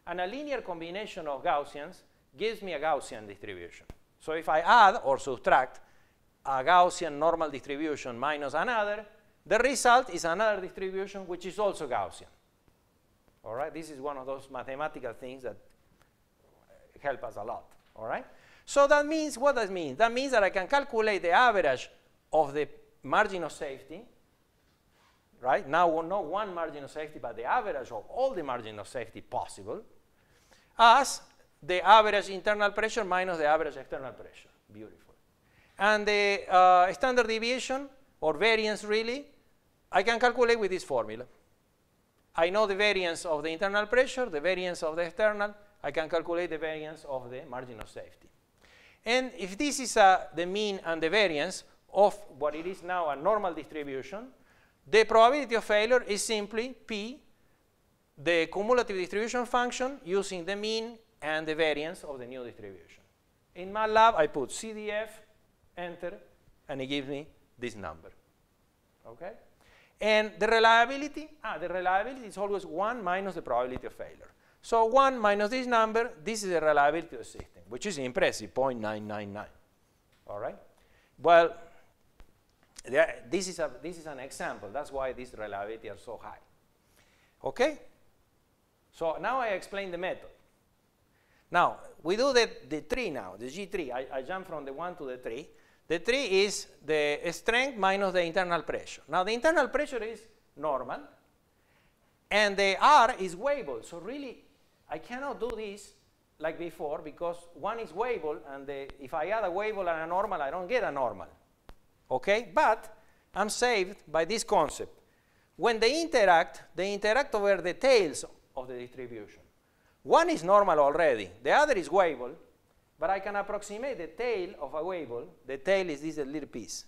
and a linear combination of Gaussians gives me a Gaussian distribution. So if I add or subtract a Gaussian normal distribution minus another, the result is another distribution which is also Gaussian. All right, this is one of those mathematical things that help us a lot, all right? So that means, what does that mean? That means that I can calculate the average of the margin of safety, right? Now, not one margin of safety, but the average of all the margin of safety possible, as the average internal pressure minus the average external pressure. Beautiful. And the uh, standard deviation, or variance really, I can calculate with this formula. I know the variance of the internal pressure, the variance of the external, I can calculate the variance of the margin of safety. And if this is uh, the mean and the variance of what it is now a normal distribution, the probability of failure is simply P, the cumulative distribution function, using the mean and the variance of the new distribution. In MATLAB, I put C D F, enter, and it gives me this number, okay? And the reliability, ah, the reliability is always one minus the probability of failure. So one minus this number, this is the reliability of the system, which is impressive, zero point nine nine nine, all right? Well, There, this, is a, this is an example. That's why these reliability are so high. Okay? So now I explain the method. Now, we do the, the tree now, the G tree. I, I jump from the one to the three. The tree is the strength minus the internal pressure. Now, the internal pressure is normal, and the R is Weibull. So really, I cannot do this like before, because one is Weibull, and the, if I add a Weibull and a normal, I don't get a normal. Okay, but I'm saved by this concept. When they interact, they interact over the tails of the distribution. One is normal already, the other is Weibull, but I can approximate the tail of a Weibull. The tail is this little piece.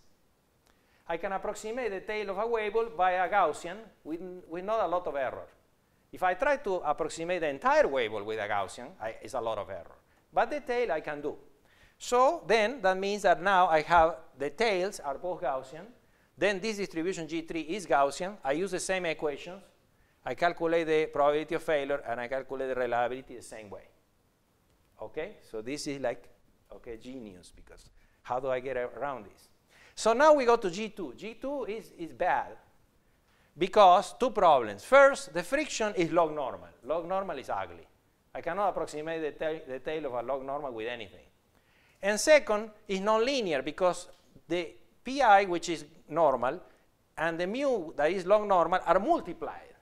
I can approximate the tail of a Weibull by a Gaussian with, with not a lot of error. If I try to approximate the entire Weibull with a Gaussian, I, it's a lot of error. But the tail I can do. So then that means that now I have the tails are both Gaussian. Then this distribution G three is Gaussian. I use the same equations. I calculate the probability of failure, and I calculate the reliability the same way. Okay, so this is like, okay, genius, because how do I get around this? So now we go to G two. G two is, is bad because two problems. First, the friction is log normal. Log normal is ugly. I cannot approximate the, ta the tail of a log normal with anything. And second, it's nonlinear because the pi, which is normal, and the mu, that is log normal, are multiplied.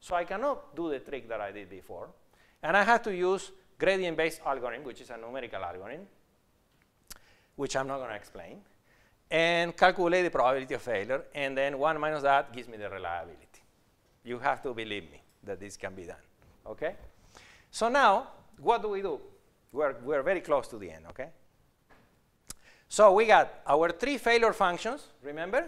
So I cannot do the trick that I did before. And I have to use gradient-based algorithm, which is a numerical algorithm, which I'm not going to explain, and calculate the probability of failure. And then one minus that gives me the reliability. You have to believe me that this can be done, OK? So now, what do we do? We're, we're very close to the end, okay? So we got our three failure functions, remember?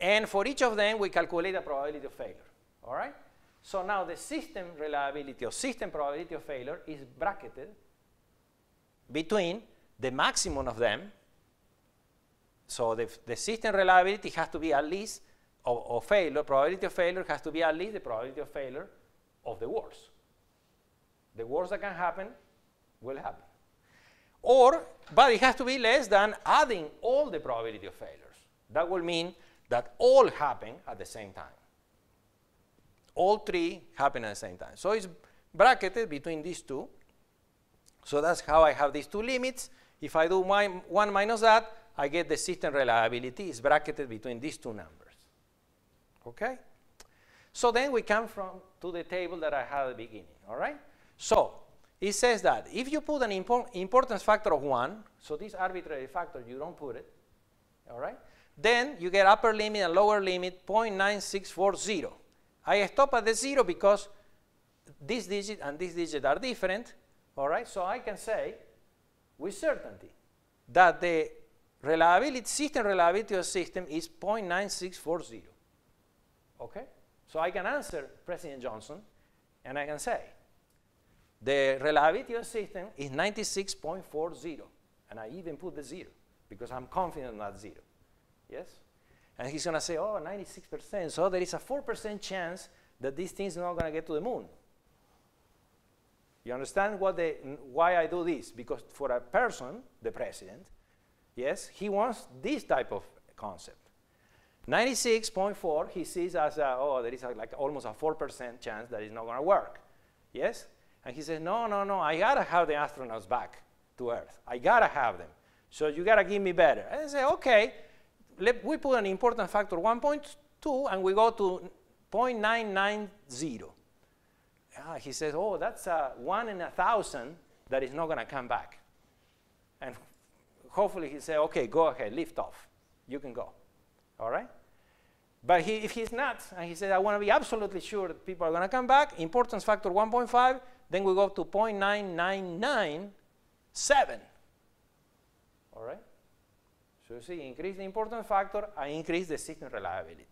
And for each of them, we calculate a probability of failure, all right? So now the system reliability or system probability of failure is bracketed between the maximum of them. So the, the system reliability has to be at least, or, or failure, probability of failure has to be at least the probability of failure of the worst. The worst that can happen will happen. Or, but it has to be less than adding all the probability of failures. That will mean that all happen at the same time. all three happen at the same time. So it's bracketed between these two. So that's how I have these two limits. If I do my one minus that, I get the system reliability is bracketed between these two numbers. Okay? So then we come from to the table that I had at the beginning, all right? So it says that if you put an impor importance factor of one, so this arbitrary factor, you don't put it, all right? Then you get upper limit and lower limit zero point nine six four zero. I stop at the zero because this digit and this digit are different, all right? So I can say with certainty that the reliability, system reliability of system is zero point nine six four zero, okay? So I can answer President Johnson, and I can say the reliability of system is ninety-six point four zero, and I even put the zero because I'm confident not zero, yes? And he's gonna say, oh, ninety-six percent, so there is a four percent chance that these things are not gonna get to the moon. You understand what they, why I do this? Because for a person, the president, yes, he wants this type of concept. ninety-six point four he sees as, a, oh, there is a, like almost a four percent chance that it's not going to work, yes? And he says, no, no, no, I got to have the astronauts back to Earth. I got to have them. So you got to give me better. And I say, okay, let, we put an important factor one point two, and we go to zero point nine nine zero. Ah, he says, oh, that's a one in a thousand that is not going to come back. And hopefully he says, okay, go ahead, lift off. You can go. All right? But he, if he's nuts, and he said, I want to be absolutely sure that people are going to come back, importance factor one point five, then we go to zero point nine nine nine seven. All right? So you see, increase the importance factor, I increase the system reliability.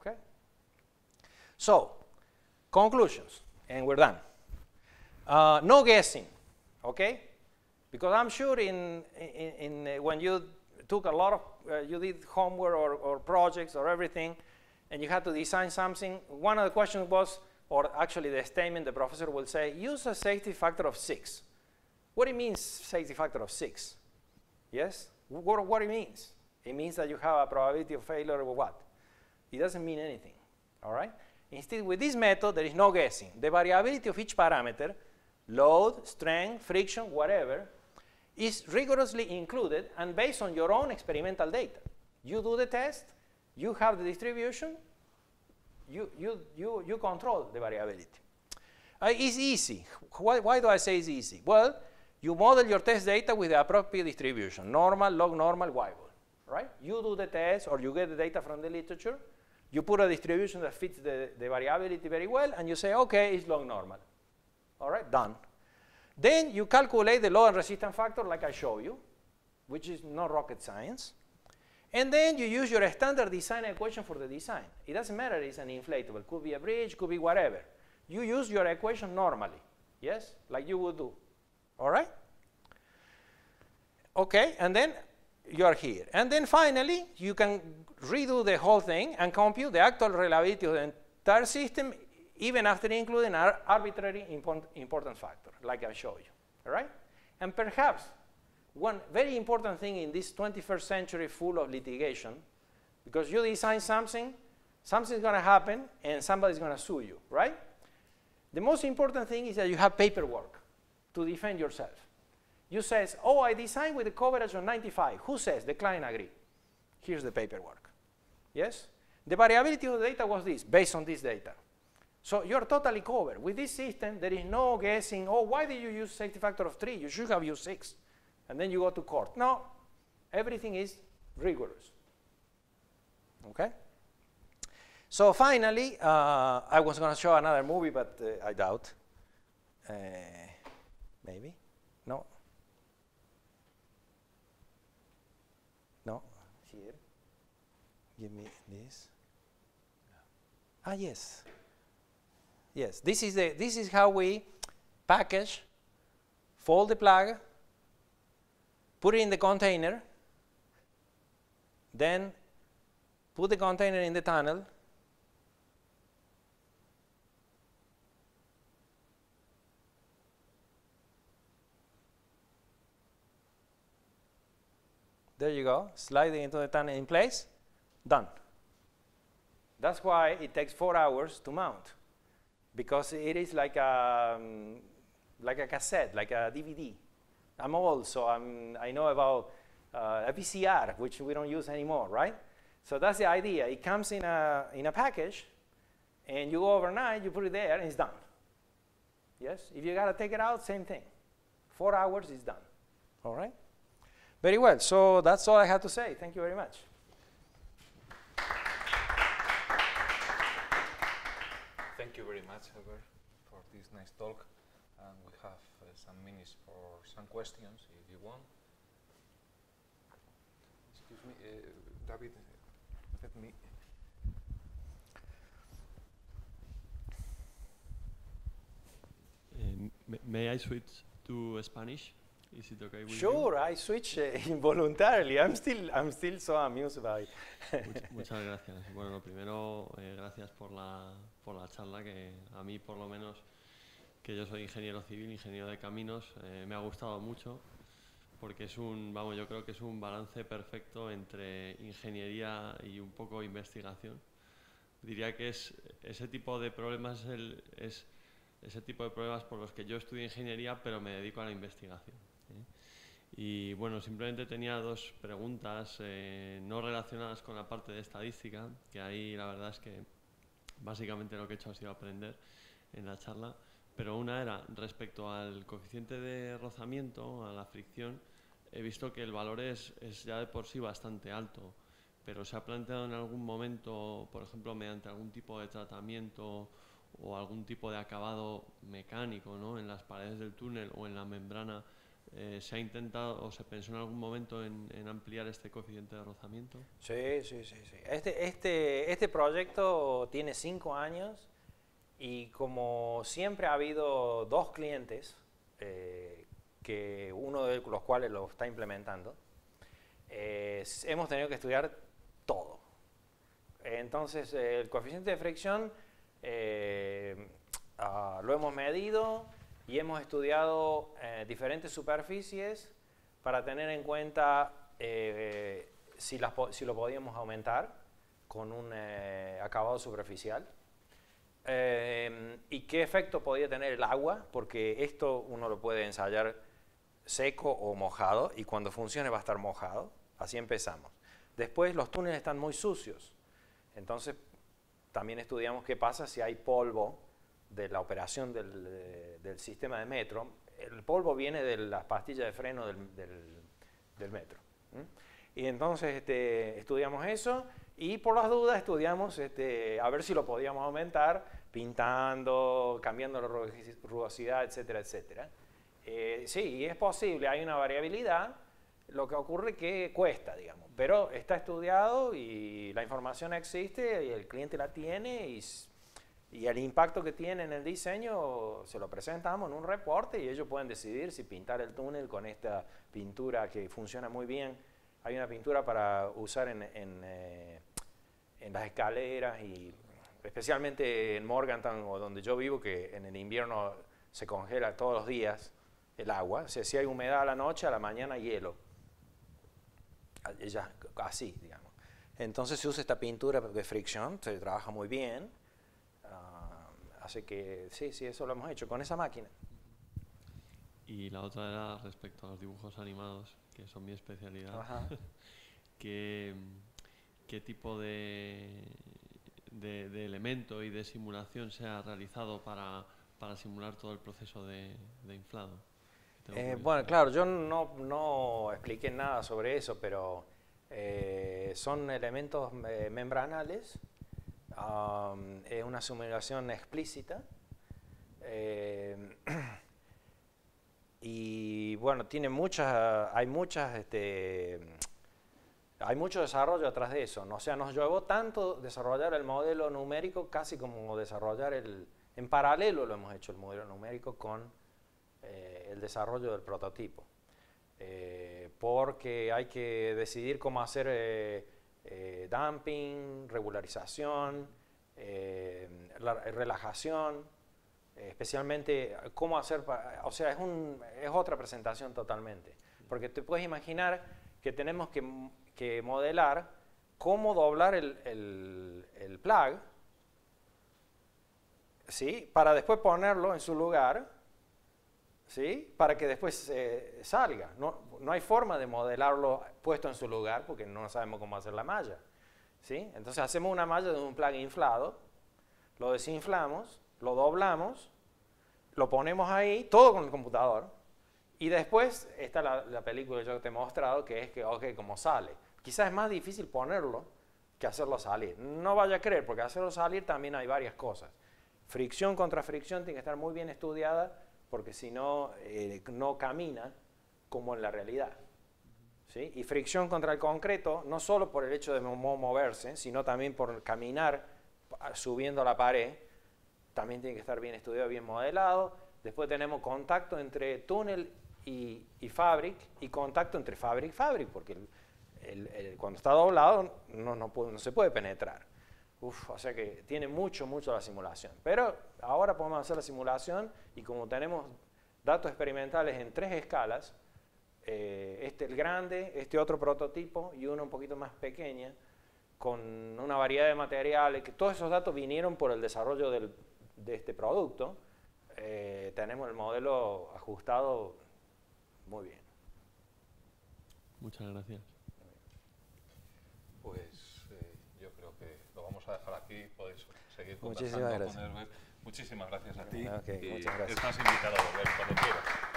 Okay? So, conclusions, and we're done. Uh, no guessing, okay? Because I'm sure in, in, in uh, when you took a lot of, uh, you did homework or, or projects or everything, and you had to design something. One of the questions was, or actually the statement the professor will say, use a safety factor of six. What do you mean safety factor of six? Yes? What, what it means? It means that you have a probability of failure or what? It doesn't mean anything, all right? Instead, with this method, there is no guessing. The variability of each parameter, load, strength, friction, whatever, is rigorously included and based on your own experimental data. You do the test, you have the distribution, you, you, you, you control the variability. Uh, it's easy. Why, why do I say it's easy? Well, you model your test data with the appropriate distribution, normal, log normal, Weibull, right? You do the test or you get the data from the literature, you put a distribution that fits the, the variability very well, and you say, okay, it's log normal. All right, done. Then you calculate the load and resistance factor like I show you, which is not rocket science. And then you use your standard design equation for the design. It doesn't matter if it's an inflatable. Could be a bridge, could be whatever. You use your equation normally, yes, like you would do, all right? Okay, and then you are here. And then finally, you can redo the whole thing and compute the actual reliability of the entire system even after including an arbitrary import, important factor, like I showed you, all right? And perhaps one very important thing in this twenty-first century full of litigation, because you design something, something's gonna happen, and somebody's gonna sue you, right? The most important thing is that you have paperwork to defend yourself. You says, oh, I designed with a coverage of ninety-five. Who says? The client agree. Here's the paperwork, yes? The variability of the data was this, based on this data. So you're totally covered. With this system, there is no guessing, oh, why did you use safety factor of three? You should have used six. And then you go to court. No, everything is rigorous, okay? So finally, uh, I was gonna show another movie, but uh, I doubt. Uh, maybe, no? No, here, give me this. Ah, yes. Yes, this is, the, this is how we package, fold the plug, put it in the container, then put the container in the tunnel, there you go, slide it into the tunnel in place, done. That's why it takes four hours to mount, because it is like a, um, like a cassette, like a D V D. I'm old, so I'm, I know about uh, a V C R, which we don't use anymore, right? So that's the idea. It comes in a, in a package, and you go overnight, you put it there, and it's done. Yes? If you got to take it out, same thing. Four hours is done. All right? Very well. So that's all I have to say. Thank you very much. Thank you very much, Ever, for this nice talk. And we have uh, some minutes for some questions, if you want. Excuse me, uh, David, let me... Uh, may I switch to uh, Spanish? Is it okay with you? Sure, I switch uh, involuntarily. I'm still, I'm still so amused by it. Much, muchas gracias. Bueno, lo primero, eh, gracias por la, por la charla, que a mí, por lo menos, que yo soy ingeniero civil, ingeniero de caminos, eh, me ha gustado mucho, porque es un, vamos, yo creo que es un balance perfecto entre ingeniería y un poco investigación. Diría que es ese tipo de problemas, el, es ese tipo de problemas por los que yo estudio ingeniería, pero me dedico a la investigación. ¿eh? Y bueno, simplemente tenía dos preguntas eh, no relacionadas con la parte de estadística, que ahí la verdad es que básicamente lo que he hecho ha sido aprender en la charla. Pero una era, respecto al coeficiente de rozamiento, a la fricción, he visto que el valor es, es ya de por sí bastante alto, pero ¿se ha planteado en algún momento, por ejemplo, mediante algún tipo de tratamiento o algún tipo de acabado mecánico, ¿no?, en las paredes del túnel o en la membrana, eh, se ha intentado o se pensó en algún momento en, en ampliar este coeficiente de rozamiento? Sí, sí, sí, sí. Este, este, este proyecto tiene cinco años. Y como siempre ha habido dos clientes, eh, que uno de los cuales lo está implementando, eh, hemos tenido que estudiar todo. Entonces, eh, el coeficiente de fricción eh, uh, lo hemos medido y hemos estudiado eh, diferentes superficies para tener en cuenta eh, si, las po si lo podíamos aumentar con un eh, acabado superficial. Eh, y qué efecto podía tener el agua, porque esto uno lo puede ensayar seco o mojado, y cuando funcione va a estar mojado. Así empezamos. Después, los túneles están muy sucios, entonces también estudiamos qué pasa si hay polvo de la operación del, del sistema de metro. El polvo viene de las pastillas de freno del, del, del metro. ¿Mm? Y entonces este, estudiamos eso. Y por las dudas estudiamos este, a ver si lo podíamos aumentar pintando, cambiando la rugosidad, etcétera, etcétera. Eh, sí, es posible, hay una variabilidad, lo que ocurre que cuesta, digamos. Pero está estudiado y la información existe y el cliente la tiene, y, y el impacto que tiene en el diseño se lo presentamos en un reporte y ellos pueden decidir si pintar el túnel con esta pintura que funciona muy bien. Hay una pintura para usar en... en eh, en las escaleras y especialmente en Morganton, o donde yo vivo, que en el invierno se congela todos los días el agua. O sea, si hay humedad a la noche, a la mañana hielo. Ya, así, digamos. Entonces se usa esta pintura de fricción, se trabaja muy bien. Uh, así que sí, sí, eso lo hemos hecho con esa máquina. Y la otra era respecto a los dibujos animados, que son mi especialidad. Ajá. que... ¿Qué tipo de, de, de elemento y de simulación se ha realizado para, para simular todo el proceso de, de inflado? Eh, bueno, claro, yo no, no expliqué nada sobre eso, pero eh, son elementos eh, membranales, um, es una simulación explícita, eh, y bueno, tiene muchas, hay muchas... Este, Hay mucho desarrollo atrás de eso, ¿no? O sea, nos llevó tanto desarrollar el modelo numérico, casi como desarrollar el... En paralelo lo hemos hecho el modelo numérico con eh, el desarrollo del prototipo. Eh, porque hay que decidir cómo hacer eh, eh, damping, regularización, eh, la relajación, eh, especialmente cómo hacer... Para, o sea, es, un, es otra presentación totalmente. Porque te puedes imaginar que tenemos que... que modelar cómo doblar el, el, el plug, ¿sí?, para después ponerlo en su lugar, ¿sí?, para que después eh, salga. No, no hay forma de modelarlo puesto en su lugar porque no sabemos cómo hacer la malla, ¿sí? Entonces hacemos una malla de un plug inflado, lo desinflamos, lo doblamos, lo ponemos ahí, todo con el computador, y después está la, la película que yo te he mostrado, que es que, ok, cómo sale. Quizás es más difícil ponerlo que hacerlo salir. No vaya a creer, porque hacerlo salir también hay varias cosas. Fricción contra fricción tiene que estar muy bien estudiada, porque si no, eh, no camina como en la realidad, ¿sí? Y fricción contra el concreto, no solo por el hecho de moverse, sino también por caminar subiendo la pared, también tiene que estar bien estudiado, bien modelado. Después tenemos contacto entre túnel y, y fabric, y contacto entre fabric y fabric, porque el, el, el, cuando está doblado no, no, puede, no se puede penetrar. Uf, o sea que tiene mucho, mucho la simulación. Pero ahora podemos hacer la simulación y como tenemos datos experimentales en tres escalas, eh, este el grande, este otro prototipo y uno un poquito más pequeña, con una variedad de materiales, que todos esos datos vinieron por el desarrollo del, de este producto, eh, tenemos el modelo ajustado muy bien. Muchas gracias. Pues a dejar aquí, podéis seguir conversando. Muchísimas gracias. Con Herbert. Muchísimas gracias a ti. Okay, y muchas gracias. Estás invitado a volver cuando quieras.